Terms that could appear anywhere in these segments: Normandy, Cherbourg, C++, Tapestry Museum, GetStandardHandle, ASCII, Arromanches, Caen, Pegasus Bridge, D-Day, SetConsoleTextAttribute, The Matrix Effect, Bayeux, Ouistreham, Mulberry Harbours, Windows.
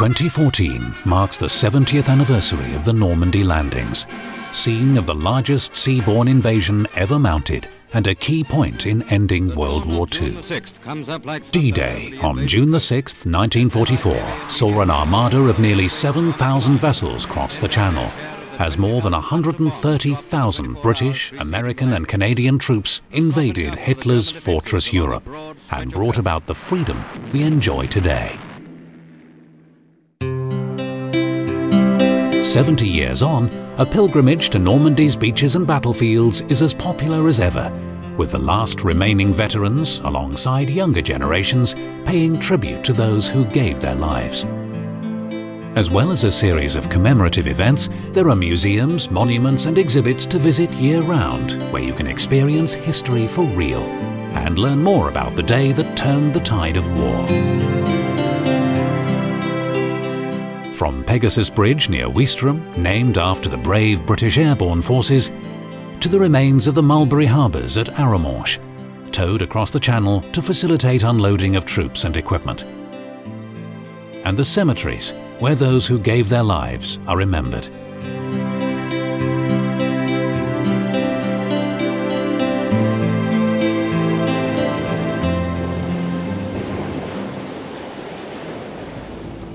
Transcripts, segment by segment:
2014 marks the 70th anniversary of the Normandy landings, scene of the largest seaborne invasion ever mounted and a key point in ending World War II. D-Day on June 6, 1944 saw an armada of nearly 7,000 vessels cross the Channel, as more than 130,000 British, American and Canadian troops invaded Hitler's fortress Europe and brought about the freedom we enjoy today. 70 years on, a pilgrimage to Normandy's beaches and battlefields is as popular as ever, with the last remaining veterans, alongside younger generations, paying tribute to those who gave their lives. As well as a series of commemorative events, there are museums, monuments and exhibits to visit year-round, where you can experience history for real and learn more about the day that turned the tide of war. From Pegasus Bridge near Ouistreham, named after the brave British airborne forces, to the remains of the Mulberry Harbours at Arromanches, towed across the Channel to facilitate unloading of troops and equipment. And the cemeteries, where those who gave their lives are remembered.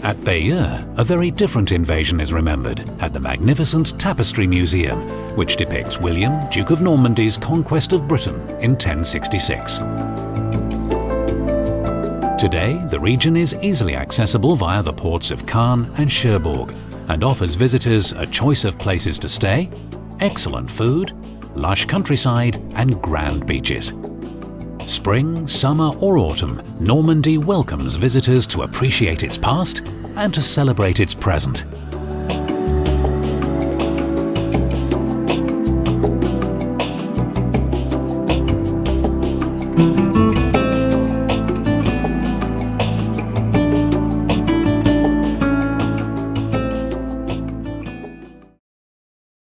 At Bayeux, a very different invasion is remembered at the magnificent Tapestry Museum, which depicts William, Duke of Normandy's conquest of Britain in 1066. Today, the region is easily accessible via the ports of Caen and Cherbourg and offers visitors a choice of places to stay, excellent food, lush countryside and grand beaches. Spring, summer or autumn, Normandy welcomes visitors to appreciate its past and to celebrate its present.